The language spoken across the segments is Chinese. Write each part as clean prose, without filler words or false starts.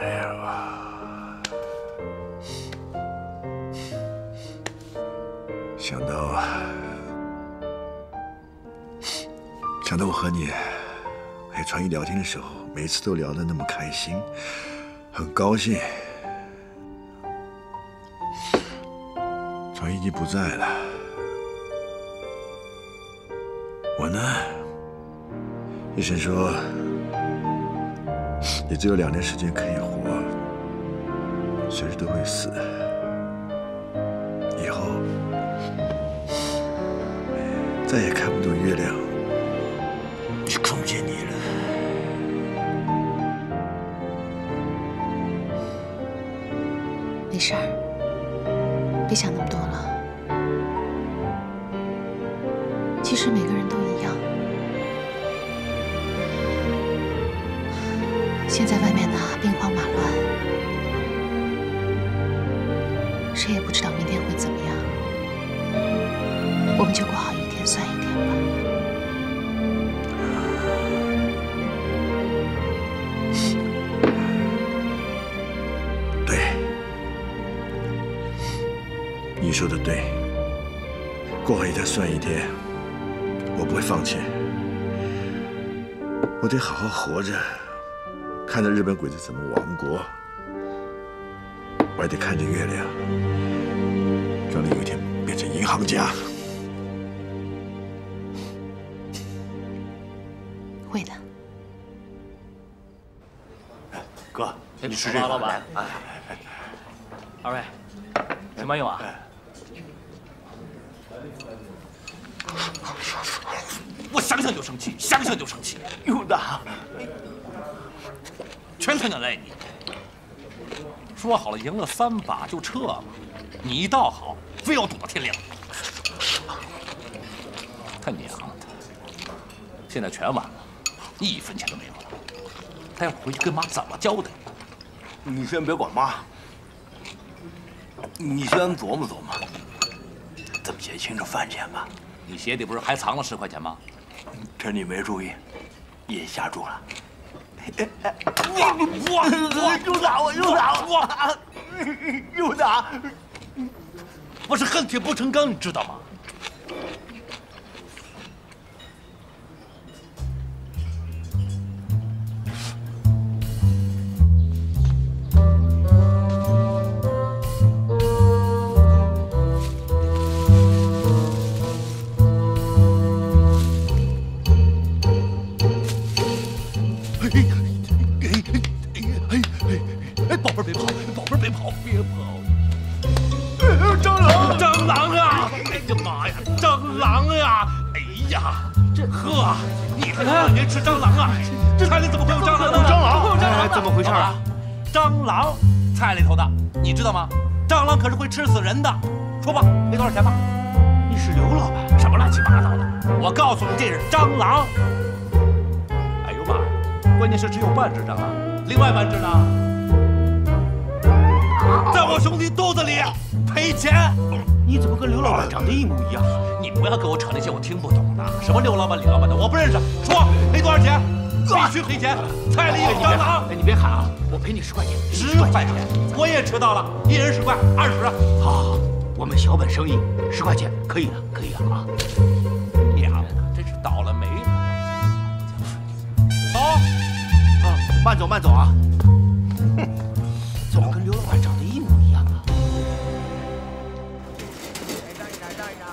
哎呀，想到我和你还有传艺聊天的时候，每次都聊得那么开心，很高兴。传艺已经不在了，我呢，医生说。 你只有2年时间可以活，随时都会死。以后再也看不懂月亮去空间你了。没事儿，别想那么多了。其实每个人都一样。 现在外面呢兵荒马乱，谁也不知道明天会怎么样。我们就过好一天算一天吧。对，你说的对，过好一天算一天，我不会放弃，我得好好活着。 看着日本鬼子怎么亡国，我还得看着月亮，让你有一天变成银行家。会的。哥，你吃这个。老板，二位，请慢用啊。我想想就生气，想想就生气，有的。 全他娘赖你！说好了赢了3把就撤了，你一倒好，非要赌到天亮。他娘的，现在全完了，1分钱都没有了。待会儿回去跟妈怎么交代？你先别管妈，你先琢磨琢磨，怎么结清这饭钱吧。你鞋底不是还藏了10块钱吗？趁你没注意，也下注了。 我又打我！我是恨铁不成钢，你知道吗？吃死人的，说吧，没多少钱吧？你是刘老板，什么乱七八糟的？我告诉你，这是蟑螂。哎呦妈呀！关键是只有半只蟑螂，另外半只呢？在我兄弟肚子里赔钱。你怎么跟刘老板长得一模一样？你不要跟我扯那些我听不懂的，什么刘老板、李老板的，我不认识。说赔多少钱？必须赔钱！菜里有蟑螂。哎，你别喊啊！ 我赔你10块钱，10块钱，我也迟到了，1人10块，20。好，我们小本生意，10块钱可以了，可以了啊！娘的，真是倒了霉了。走，啊，慢走慢走啊！哼，怎么跟刘老板长得一模一样啊？站一站，站一站啊！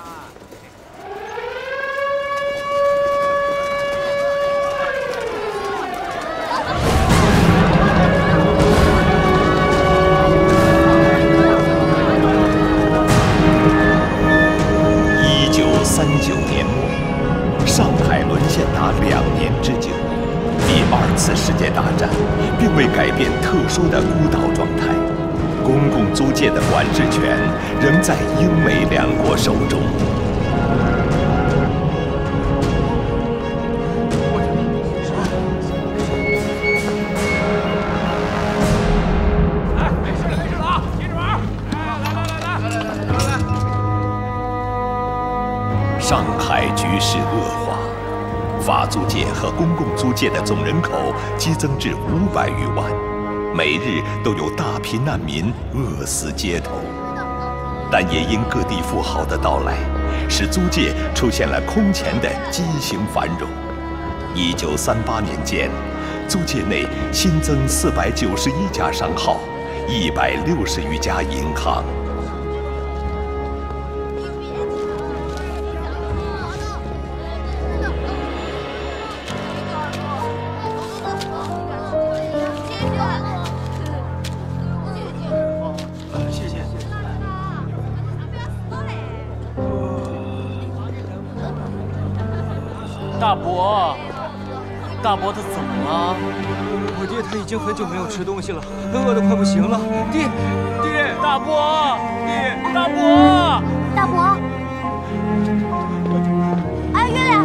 仍在英美2国手中。哎，没事了啊，接着玩！来！上海局势恶化，法租界和公共租界的总人口激增至500余万，每日都有大批难民饿死街头。但也因各地富豪的到来，使租界出现了空前的畸形繁荣。1938年间，租界内新增491家商号，160余家银行。 大伯他怎么了？我爹他已经很久没有吃东西了，他饿得快不行了。爹，大伯，爹，大伯，大伯，哎，月亮，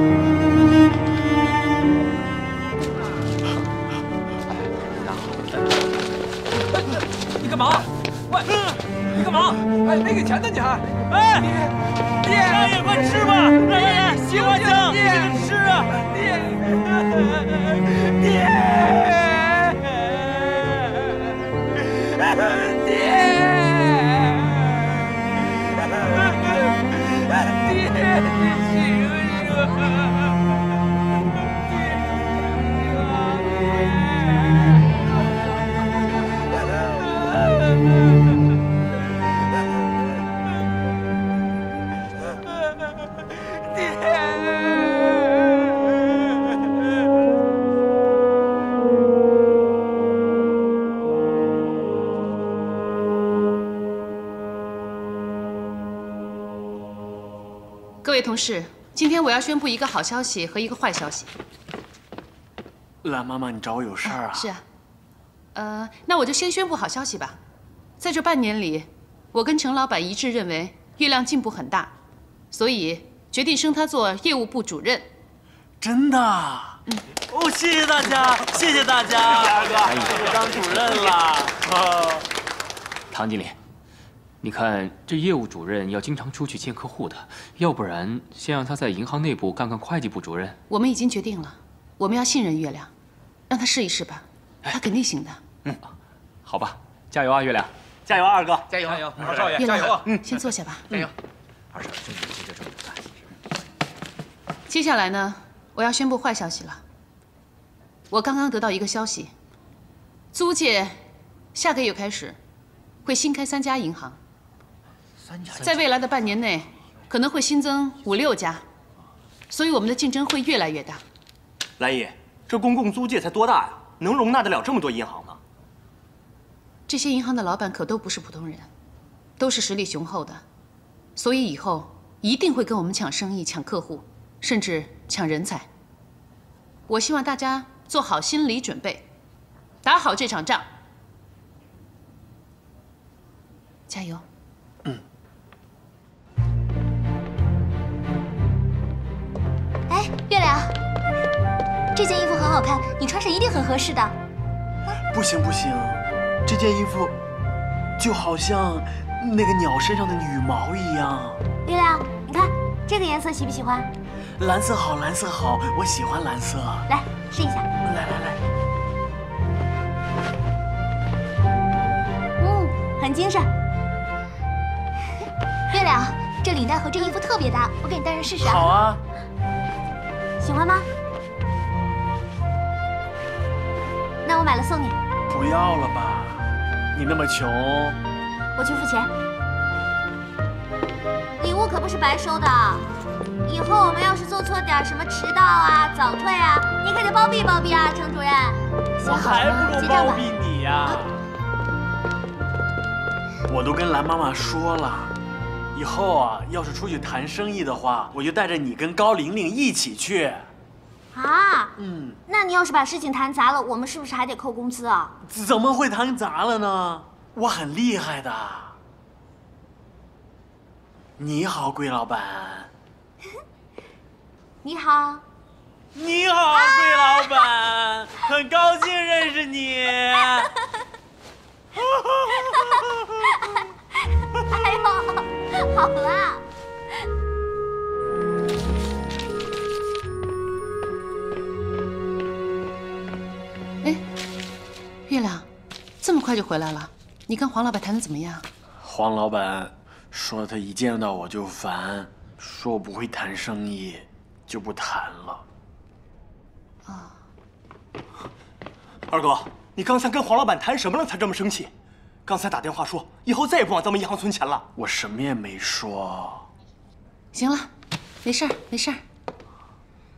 你干嘛？喂，你干嘛？哎，没给钱呢你还？哎，爹，大爷快吃吧，来来来，喜欢酱，接着吃啊，爹。 同事，今天我要宣布一个好消息和一个坏消息。兰妈妈，你找我有事儿啊？是啊，那我就先宣布好消息吧。在这半年里，我跟程老板一致认为月亮进步很大，所以决定升他做业务部主任。真的？嗯。哦，谢谢大家，谢谢大家。二哥，我当主任了。唐经理。 你看，这业务主任要经常出去见客户的，要不然先让他在银行内部干干会计部主任。我们已经决定了，我们要信任月亮，让他试一试吧，他肯定行的。嗯，好吧，加油啊，月亮！加油啊，二哥！加油！加油！二少爷，加油！嗯，先坐下吧。加油！二少爷，这么干。接下来呢，我要宣布坏消息了。我刚刚得到一个消息，租界下个月开始会新开3家银行。 在未来的半年内，可能会新增5、6家，所以我们的竞争会越来越大。兰姨，这公共租界才多大呀，能容纳得了这么多银行吗？这些银行的老板可都不是普通人，都是实力雄厚的，所以以后一定会跟我们抢生意、抢客户，甚至抢人才。我希望大家做好心理准备，打好这场仗，加油！ 哎，月亮，这件衣服很好看，你穿上一定很合适的。不行不行，这件衣服就好像那个鸟身上的羽毛一样。月亮，你看这个颜色喜不喜欢？蓝色好，蓝色好，我喜欢蓝色。来试一下。来。嗯，很精神。月亮，这领带和这衣服特别搭，我给你戴上试试啊。好啊。 喜欢吗？那我买了送你。不要了吧，你那么穷。我去付钱。礼物可不是白收的，以后我们要是做错点什么迟到啊、早退啊，你可得包庇包庇啊，程主任。我还不如包庇你呀！我都跟蓝妈妈说了。 以后啊，要是出去谈生意的话，我就带着你跟高玲玲一起去。啊，嗯，那你要是把事情谈砸了，我们是不是还得扣工资啊？怎么会谈砸了呢？我很厉害的。你好，桂老板。你好。你好，桂老板，很高兴认识你。哎呦！ 好啦，哎，月亮，这么快就回来了？你跟黄老板谈的怎么样？黄老板说他一见到我就烦，说我不会谈生意，就不谈了。啊，二哥，你刚才跟黄老板谈什么了？才这么生气？刚才打电话说以后再也不往咱们银行存钱了。我什么也没说。行了，没事儿，没事儿。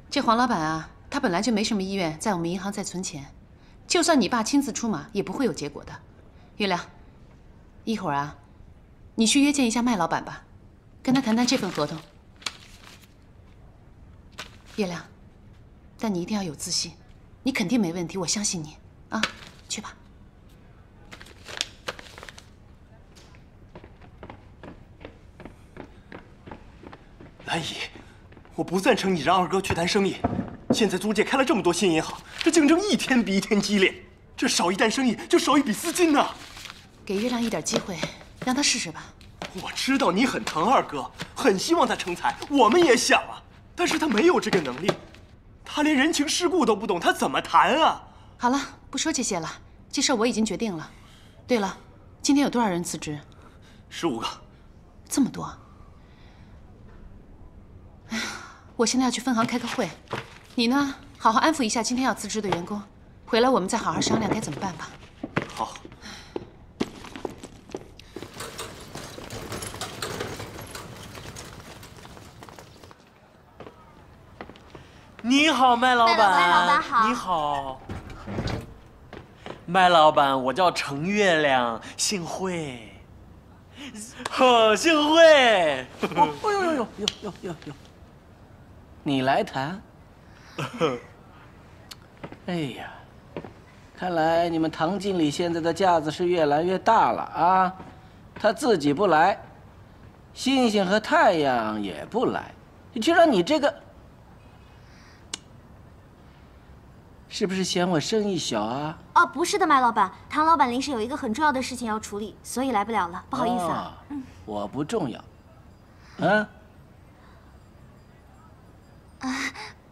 这黄老板啊。 他本来就没什么意愿在我们银行再存钱，就算你爸亲自出马，也不会有结果的。月亮，一会儿啊，你去约见一下麦老板吧，跟他谈谈这份合同。月亮，但你一定要有自信，你肯定没问题，我相信你啊！去吧。兰姨，我不赞成你让二哥去谈生意。 现在租界开了这么多新银行，这竞争一天比一天激烈，这少一单生意就少一笔资金呐。给月亮一点机会，让他试试吧。我知道你很疼二哥，很希望他成才，我们也想啊，但是他没有这个能力，他连人情世故都不懂，他怎么谈啊？好了，不说这些了，这事我已经决定了。对了，今天有多少人辞职？15个。这么多？哎呀，我现在要去分行开个会。 你呢？好好安抚一下今天要辞职的员工，回来我们再好好商量该怎么办吧。好。你好，麦老板。麦老板好。你好，麦老板，我叫程月亮，幸会。呵，幸会。哎呦呦呦呦呦呦！你来谈。 哎呀，看来你们唐经理现在的架子是越来越大了啊！他自己不来，星星和太阳也不来，却让你这个……是不是嫌我生意小啊？哦，不是的，麦老板，唐老板临时有一个很重要的事情要处理，所以来不了了，不好意思啊。哦、我不重要，啊？啊。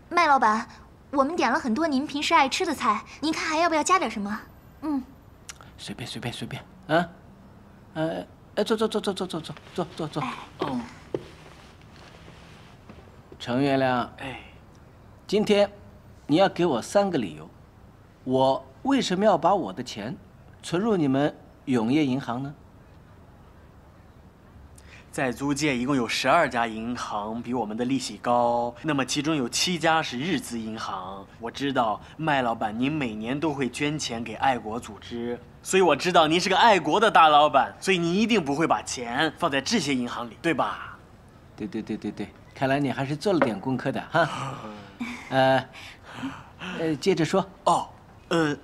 麦老板，我们点了很多您平时爱吃的菜，您看还要不要加点什么？嗯，随便随便随便啊，坐坐坐坐坐坐坐坐坐坐。哦，程月亮，哎，今天你要给我3个理由，我为什么要把我的钱存入你们永业银行呢？在租界一共有12家银行比我们的利息高，那么其中有7家是日资银行。我知道麦老板您每年都会捐钱给爱国组织，所以我知道您是个爱国的大老板，所以您一定不会把钱放在这些银行里，对吧？对对对对对，看来你还是做了点功课的哈。接着说哦。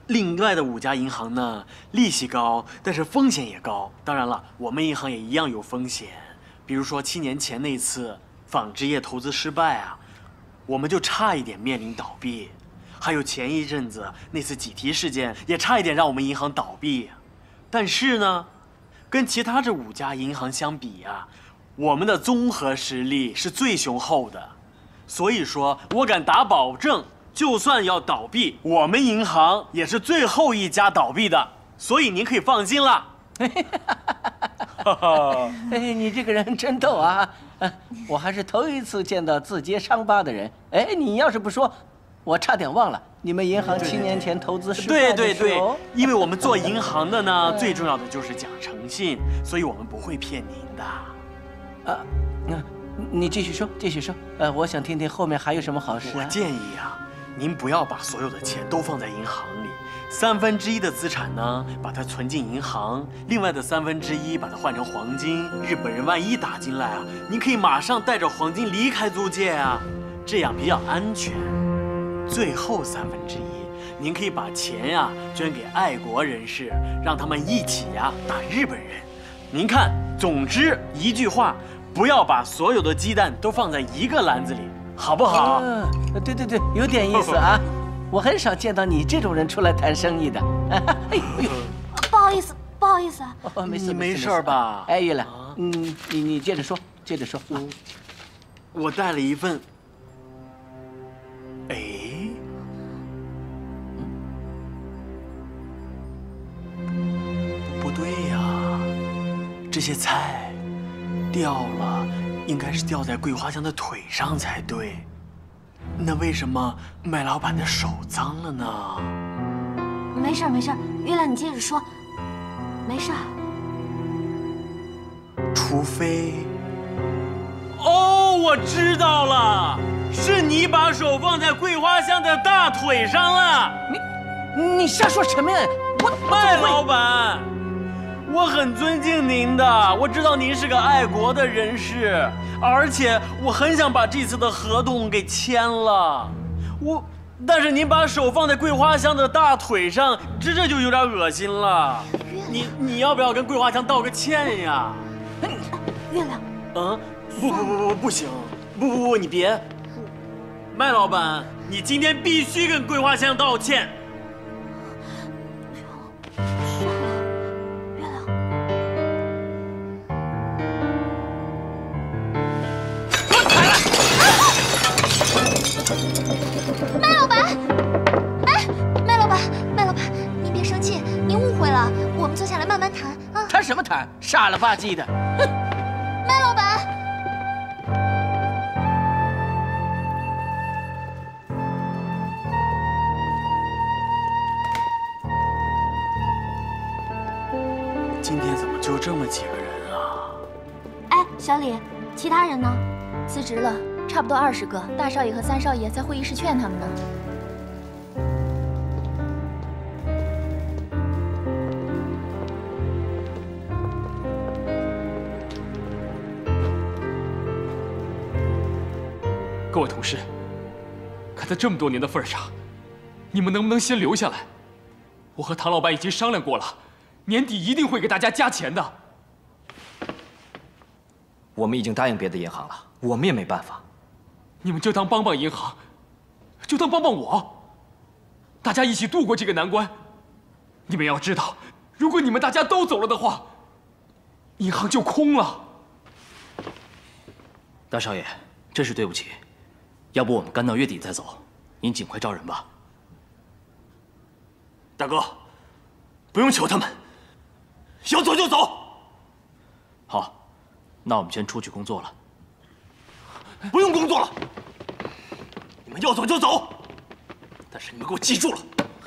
另外的5家银行呢，利息高，但是风险也高。当然了，我们银行也一样有风险。比如说7年前那次纺织业投资失败啊，我们就差一点面临倒闭；还有前一阵子那次挤提事件，也差一点让我们银行倒闭。但是呢，跟其他这5家银行相比啊，我们的综合实力是最雄厚的。所以说我敢打保证。 就算要倒闭，我们银行也是最后一家倒闭的，所以您可以放心了。哎，你这个人真逗啊！我还是头一次见到自揭伤疤的人。哎，你要是不说，我差点忘了你们银行7年前投资失败。对对对，因为我们做银行的呢，最重要的就是讲诚信，所以我们不会骗您的。啊，你继续说，继续说。我想听听后面还有什么好事。我建议啊。 您不要把所有的钱都放在银行里，1/3的资产呢，把它存进银行；另外的1/3把它换成黄金。日本人万一打进来啊，您可以马上带着黄金离开租界啊，这样比较安全。最后1/3，您可以把钱呀捐给爱国人士，让他们一起呀打日本人。您看，总之一句话，不要把所有的鸡蛋都放在一个篮子里。 好不好？对对对，有点意思啊！我很少见到你这种人出来谈生意的。哎呦，不好意思，不好意思啊。哦，没事，没事吧？哎，月亮，你接着说，接着说。我带了一份。哎，这些菜掉了，应该是掉在桂花香的腿上才对。那为什么麦老板的手脏了呢？没事没事，月亮你接着说，没事。除非……哦，我知道了，是你把手放在桂花香的大腿上了。你瞎说什么呀？麦老板，我很尊敬您的，我知道您是个爱国的人士，而且我很想把这次的合同给签了。但是您把手放在桂花香的大腿上，这就有点恶心了。你要不要跟桂花香道个歉呀？月亮，嗯，不行，你别，麦老板，你今天必须跟桂花香道歉。 什么谈？傻了吧唧的！哼！麦老板，今天怎么就这么几个人啊？哎，小李，其他人呢？辞职了，差不多20个。大少爷和三少爷在会议室劝他们呢。 各位同事，看在这么多年的份上，你们能不能先留下来？我和唐老板已经商量过了，年底一定会给大家加钱的。我们已经答应别的银行了，我们也没办法。你们就当帮帮银行，就当帮帮我，大家一起度过这个难关。你们要知道，如果你们大家都走了的话，银行就空了。大少爷，真是对不起。 要不我们干到月底再走，您尽快招人吧。大哥，不用求他们，要走就走。好，那我们先出去工作了。不用工作了，你们要走就走。但是你们给我记住了，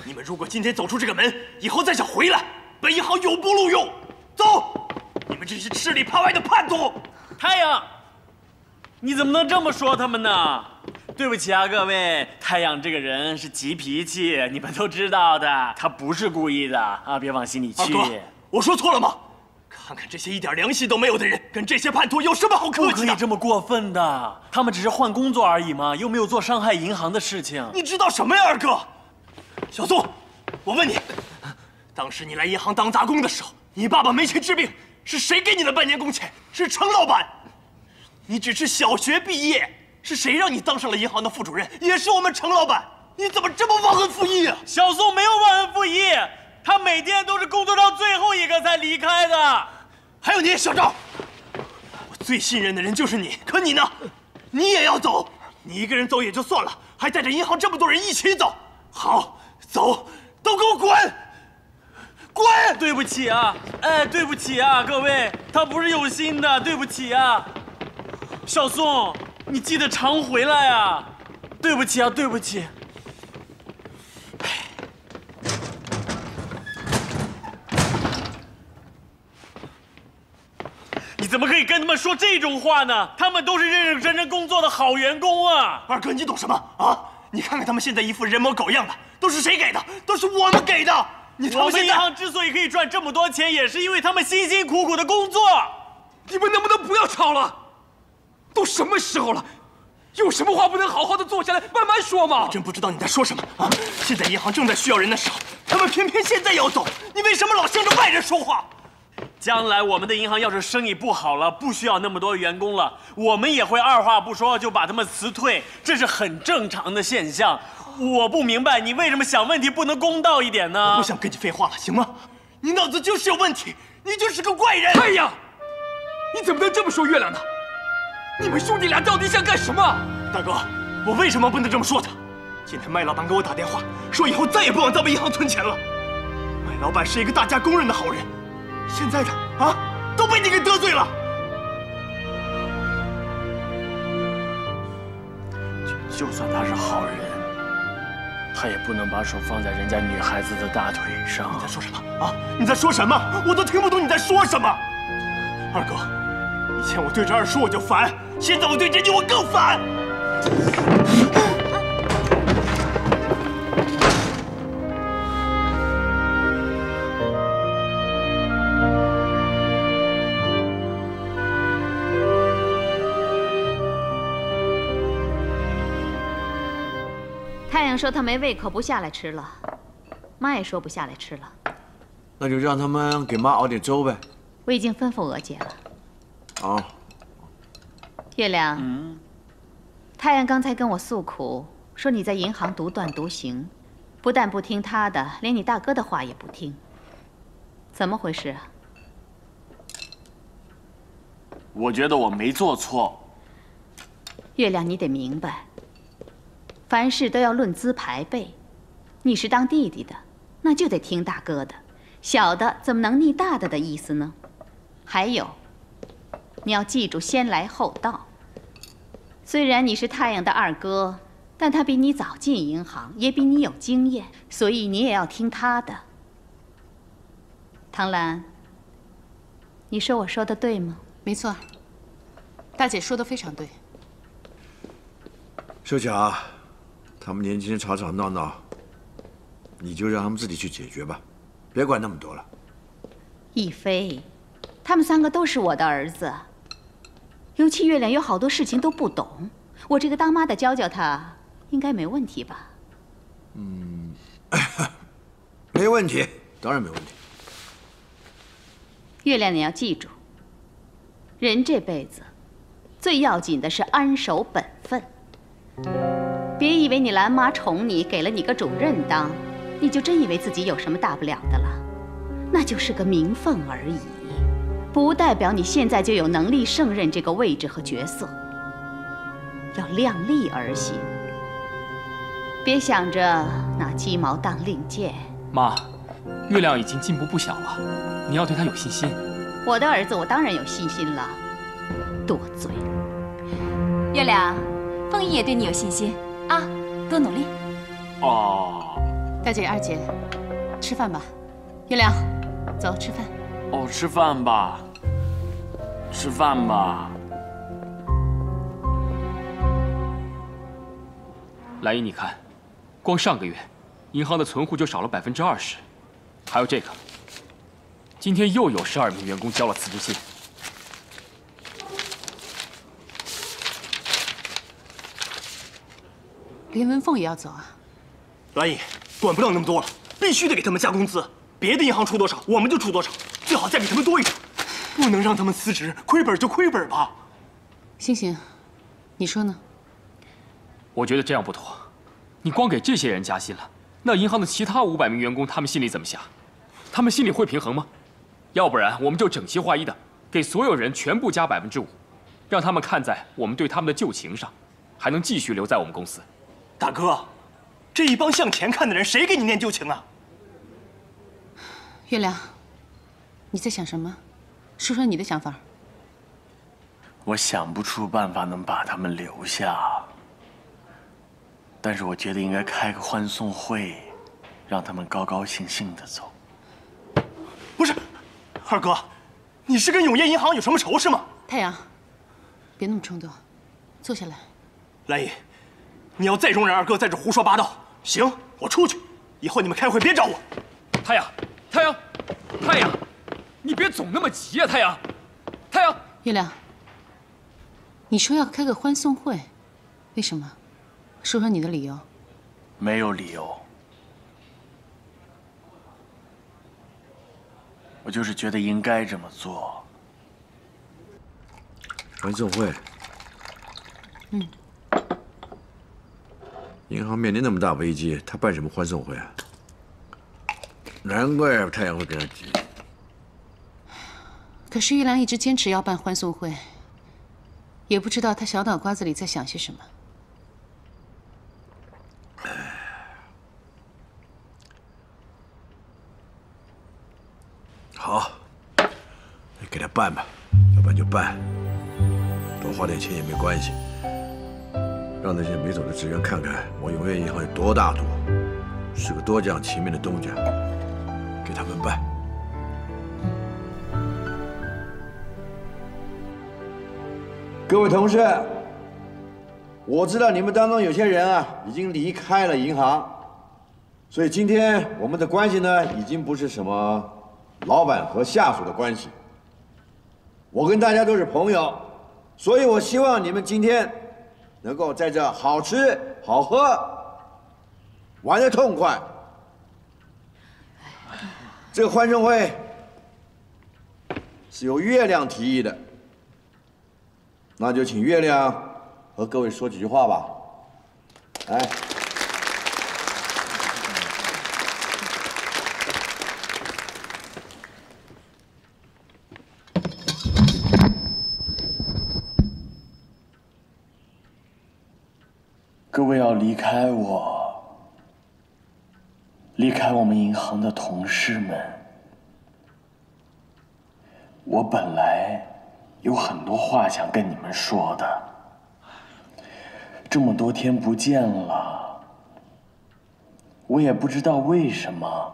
你们如果今天走出这个门，以后再想回来，本银行永不录用。走，你们这些吃里扒外的叛徒！太阳，你怎么能这么说他们呢？ 对不起啊，各位，太阳这个人是急脾气，你们都知道的，他不是故意的啊，别往心里去。二哥，我说错了吗？看看这些一点良心都没有的人，跟这些叛徒有什么好客气的？不可以这么过分的，他们只是换工作而已嘛，又没有做伤害银行的事情。你知道什么呀，二哥？小宋，我问你，当时你来银行当杂工的时候，你爸爸没钱治病，是谁给你的半年工钱？是程老板。你只是小学毕业。 是谁让你当上了银行的副主任？也是我们程老板，你怎么这么忘恩负义啊？小宋没有忘恩负义，他每天都是工作到最后一个才离开的。还有你，小赵，我最信任的人就是你，可你呢？你也要走？你一个人走也就算了，还带着银行这么多人一起走。好，走，都给我滚！滚！对不起啊，哎，对不起啊，各位，他不是有心的，对不起啊，小宋。 你记得常回来啊！对不起啊，对不起。你怎么可以跟他们说这种话呢？他们都是认认真真工作的好员工啊！二哥，你懂什么啊？你看看他们现在一副人模狗样的，都是谁给的？都是我们给的！我们银行之所以可以赚这么多钱，也是因为他们辛辛苦苦的工作。你们能不能不要吵了？ 都什么时候了，有什么话不能好好的坐下来慢慢说吗？我真不知道你在说什么啊！现在银行正在需要人的时候，他们偏偏现在要走，你为什么老向着外人说话？将来我们的银行要是生意不好了，不需要那么多员工了，我们也会二话不说就把他们辞退，这是很正常的现象。我不明白你为什么想问题不能公道一点呢？我不想跟你废话了，行吗？你脑子就是有问题，你就是个怪人！太阳，你怎么能这么说月亮呢？ 你们兄弟俩到底想干什么？大哥，我为什么不能这么说他？今天麦老板给我打电话，说以后再也不往咱们银行存钱了。麦老板是一个大家公认的好人，现在的啊，都被你给得罪了。就算他是好人，他也不能把手放在人家女孩子的大腿上。你在说什么啊？你在说什么？我都听不懂你在说什么。二哥，以前我对着二叔我就烦，现在我对这句我更烦。 太阳说他没胃口，不下来吃了。妈也说不下来吃了。那就让他们给妈熬点粥呗。我已经吩咐娥姐了。哦。月亮。嗯。太阳刚才跟我诉苦，说你在银行独断独行，不但不听他的，连你大哥的话也不听。怎么回事啊？我觉得我没做错。月亮，你得明白。 凡事都要论资排辈，你是当弟弟的，那就得听大哥的，小的怎么能逆大的的意思呢？还有，你要记住先来后到。虽然你是太阳的二哥，但他比你早进银行，也比你有经验，所以你也要听他的。唐兰，你说我说的对吗？没错，大姐说的非常对。秀霞。 他们年轻人吵吵闹闹，你就让他们自己去解决吧，别管那么多了。逸飞，他们三个都是我的儿子，尤其月亮有好多事情都不懂，我这个当妈的教教他，应该没问题吧？嗯，没问题，当然没问题。月亮，你要记住，人这辈子最要紧的是安守本分。 别以为你兰妈宠你，给了你个主任当，你就真以为自己有什么大不了的了，那就是个名分而已，不代表你现在就有能力胜任这个位置和角色。要量力而行，别想着拿鸡毛当令箭。妈，月亮已经进步不小了，你要对她有信心。我的儿子，我当然有信心了。多嘴，月亮，凤仪也对你有信心。 啊，多努力！哦，大姐、二姐，吃饭吧。月亮，走，吃饭。哦，吃饭吧，吃饭吧。兰姨，你看，光上个月，银行的存户就少了20%，还有这个，今天又有12名员工交了辞职信。 林文凤也要走啊，兰姨，管不了那么多了，必须得给他们加工资。别的银行出多少，我们就出多少，最好再给他们多一点，不能让他们辞职，亏本就亏本吧。星星，你说呢？我觉得这样不妥，你光给这些人加薪了，那银行的其他500名员工他们心里怎么想？他们心里会平衡吗？要不然我们就整齐划一的给所有人全部加5%，让他们看在我们对他们的旧情上，还能继续留在我们公司。 大哥，这一帮向前看的人，谁给你念旧情啊？月亮，你在想什么？说说你的想法。我想不出办法能把他们留下，但是我觉得应该开个欢送会，让他们高高兴兴的走。不是，二哥，你是跟永业银行有什么仇是吗？太阳，别那么冲动，坐下来。兰姨。 你要再容忍二哥在这胡说八道，行，我出去。以后你们开会别找我。太阳，太阳，太阳，你别总那么急啊！太阳，太阳，月亮，你说要开个欢送会，为什么？说说你的理由。没有理由，我就是觉得应该这么做。欢送会。嗯。 银行面临那么大危机，他办什么欢送会啊？难怪太阳会跟他急。可是月亮一直坚持要办欢送会，也不知道他小脑瓜子里在想些什么。好，给他办吧，要办就办，多花点钱也没关系。让那些没走的职员看看，我永源银行有多大度，是个多讲情面的东家，给他们办。 各位同事，我知道你们当中有些人啊已经离开了银行，所以今天我们的关系呢已经不是什么老板和下属的关系，我跟大家都是朋友，所以我希望你们今天能够在这好吃好喝，玩得痛快。这个欢送会是由月亮提议的。 那就请月亮和各位说几句话吧。来，各位要离开我，离开我们银行的同事们，我本来 有很多话想跟你们说的，这么多天不见了，我也不知道为什么，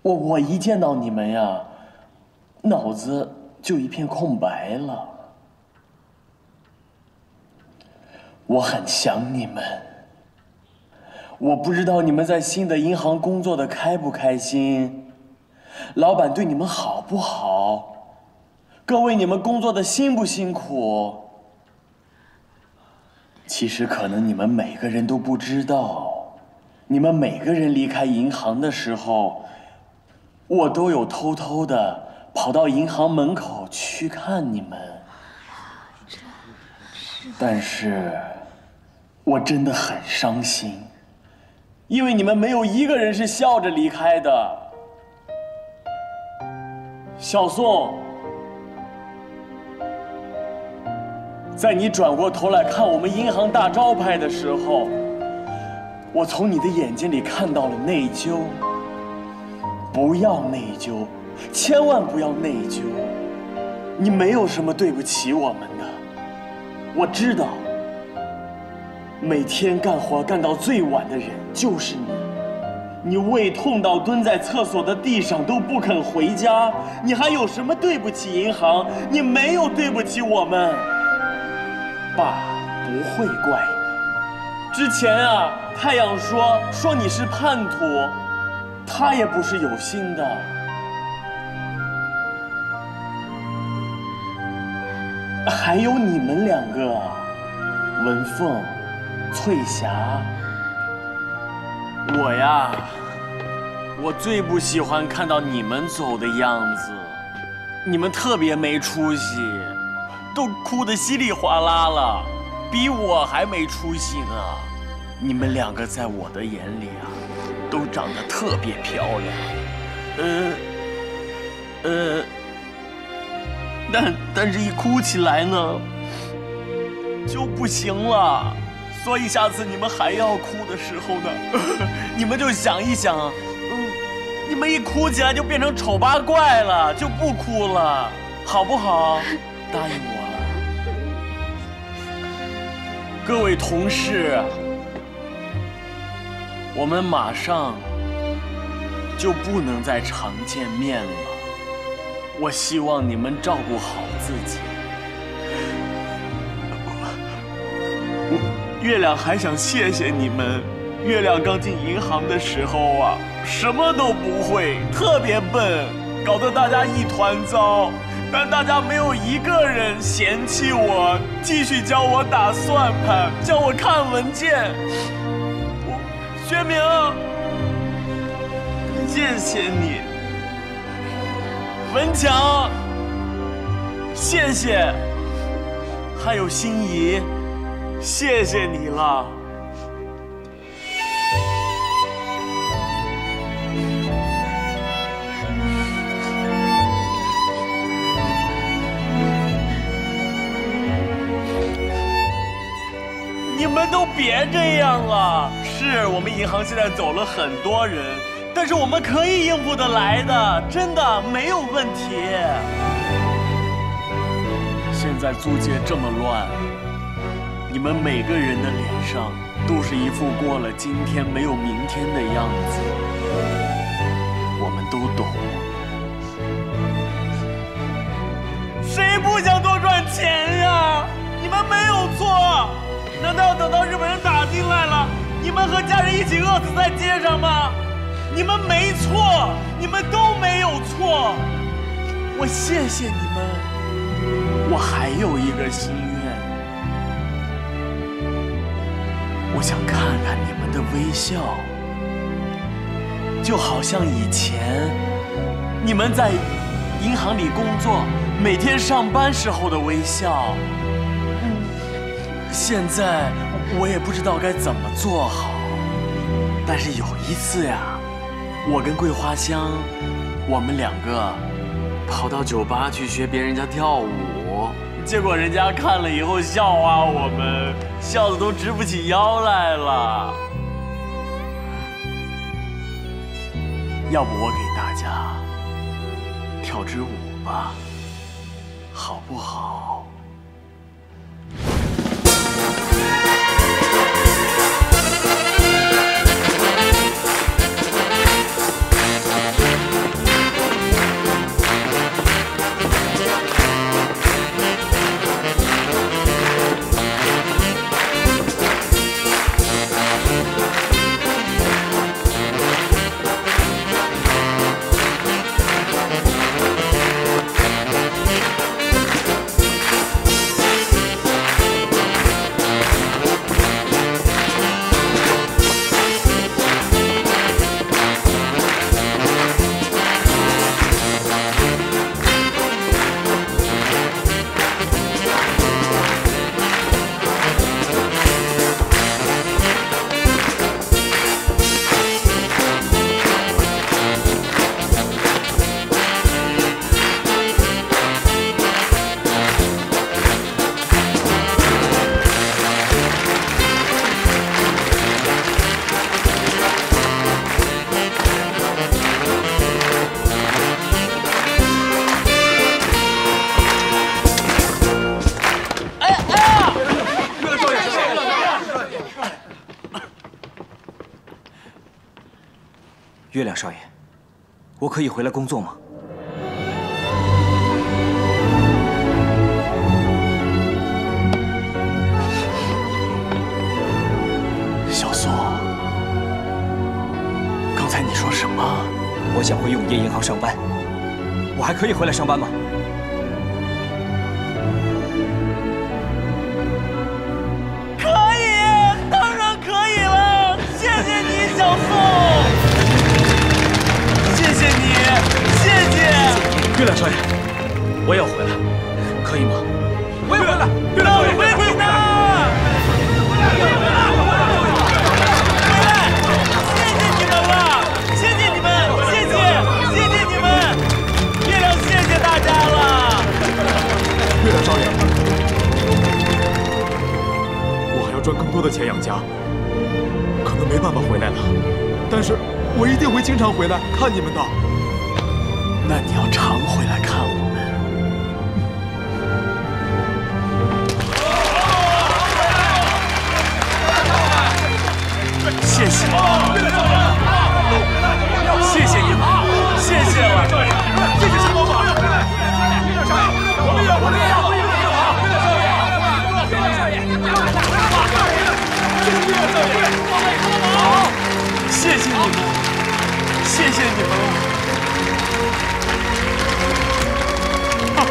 我一见到你们呀，脑子就一片空白了。我很想你们，我不知道你们在新的银行工作的开不开心，老板对你们好不好？ 各位，你们工作的辛不辛苦？其实可能你们每个人都不知道，你们每个人离开银行的时候，我都有偷偷的跑到银行门口去看你们。但是，我真的很伤心，因为你们没有一个人是笑着离开的。小宋， 在你转过头来看我们银行大招牌的时候，我从你的眼睛里看到了内疚。不要内疚，千万不要内疚。你没有什么对不起我们的，我知道。每天干活干到最晚的人就是你，你胃痛到蹲在厕所的地上都不肯回家，你还有什么对不起银行？你没有对不起我们。 爸不会怪你。之前啊，太阳说你是叛徒，他也不是有心的。还有你们两个，文凤、翠霞，我呀，我最不喜欢看到你们走的样子，你们特别没出息。 都哭得稀里哗啦了，比我还没出息呢。你们两个在我的眼里啊，都长得特别漂亮。但是一哭起来呢，就不行了。所以下次你们还要哭的时候呢，你们就想一想，你们一哭起来就变成丑八怪了，就不哭了，好不好？答应我。 各位同事，我们马上就不能再常见面了。我希望你们照顾好自己。月亮还想谢谢你们。月亮刚进银行的时候啊，什么都不会，特别笨，搞得大家一团糟。 但大家没有一个人嫌弃我，继续教我打算盘，教我看文件。我，薛明，谢谢你，文强，谢谢，还有心仪，谢谢你了。你们都别这样了。是我们银行现在走了很多人，但是我们可以应付得来的，真的没有问题。现在租界这么乱，你们每个人的脸上都是一副过了今天没有明天的样子，我们都懂。谁不想多赚钱呀？你们没有错，难道等到日本人打进来了，你们和家人一起饿死在街上吗？ 你们没错，你们都没有错，我谢谢你们。我还有一个心愿，我想看看你们的微笑，就好像以前你们在银行里工作，每天上班时候的微笑。现在我也不知道该怎么做好，但是有一次呀。 我跟桂花香，我们两个跑到酒吧去学别人家跳舞，结果人家看了以后笑话我们，笑得都直不起腰来了。要不我给大家跳支舞吧，好不好？ 月亮少爷，我可以回来工作吗？小苏，刚才你说什么？我想回永业银行上班，我还可以回来上班吗？可以，当然可以了，谢谢你，小苏。 谢谢你，谢谢月亮少爷，我也要回来，可以吗？我也回来，月亮少爷，我也回来。 赚更多的钱养家，可能没办法回来了，但是我一定会经常回来看你们的。那你要常回来看我们。谢谢，谢谢你们，谢谢了，谢谢陈老板，我们要。 谢谢你们，谢谢你们！哈哈，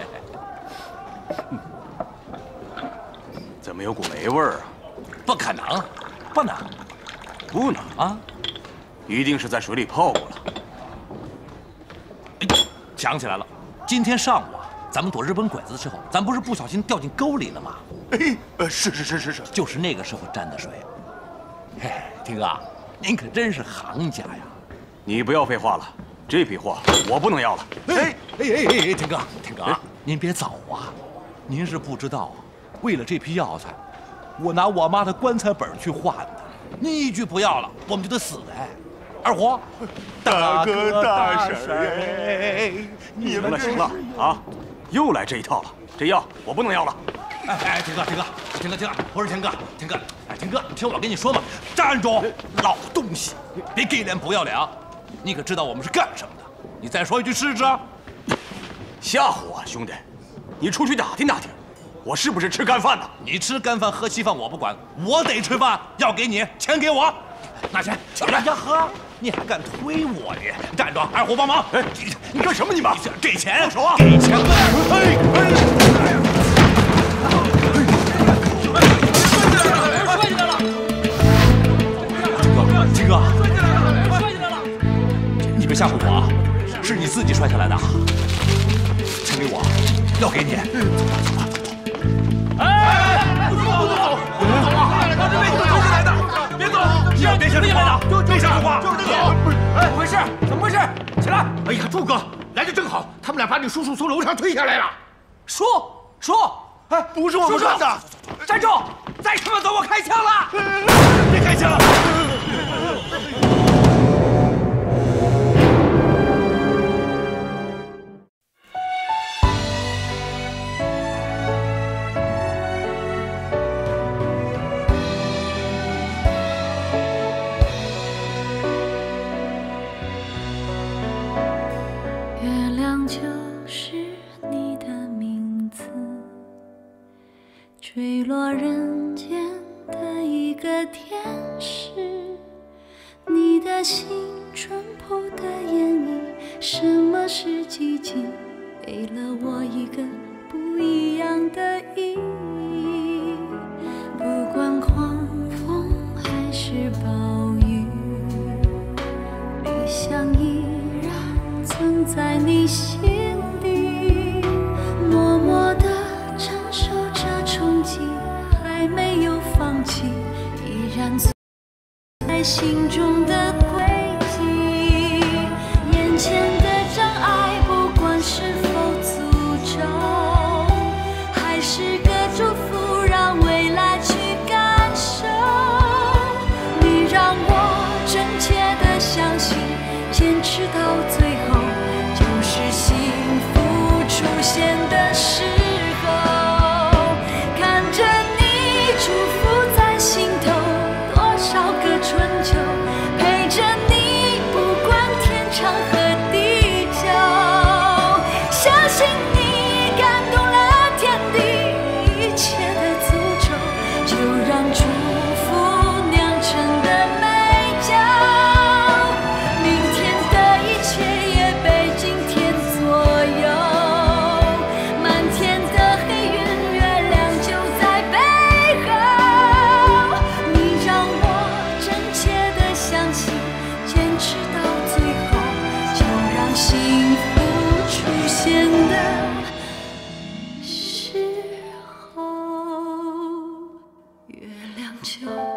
怎么有股霉味儿啊？不可能，不能，不能啊！一定是在水里泡过了。想起来了，今天上午啊，咱们躲日本鬼子的时候，咱不是不小心掉进沟里了吗？哎，是，就是那个时候沾的水。嘿，天哥，您可真是行家呀！你不要废话了，这批货我不能要了。哎，天哥，您别走啊！您是不知道啊，为了这批药材，我拿我妈的棺材本去换的。您一句不要了，我们就得死哎！ 二胡，大哥大婶，你们行了啊！又来这一套了，这药我不能要了。哎，田哥，不是田哥，哎，田哥，你听我跟你说嘛，站住，老东西，别给脸不要脸！你可知道我们是干什么的？你再说一句试试！吓唬我，兄弟，你出去打听打听，我是不是吃干饭呢？你吃干饭喝稀饭我不管，我得吃饭，要给你钱给我，拿钱，起来呀呵！ 你还敢推我你？你站住！二虎帮忙！哎，你干什么你们？这钱，手啊！给钱！摔进来了！金哥，摔进来了！你别吓唬我啊！是你自己摔下来的。钱给我，要给你。哎，不走啊！他是被你们偷进来的，别走！ 别瞎说话！就瞎说话！就是那个，哎，怎么回事？起来！哎呀，柱哥，来的正好，他们俩把你叔叔从楼上推下来了。叔，哎，不是我们干的！站住！再他妈走，我开枪了！别开枪！坠落人间的一个天使，你的心淳朴的演绎，什么是寂静，给了我一个不一样的意义。不管狂风还是暴雨，理想依然存在你心底，默默的。 还没有放弃，依然在心中的轨迹。眼前的障碍，不管是否诅咒，还是个祝福，让未来去感受。你让我真切的相信，坚持到最后，就是幸福出现的时候。 就。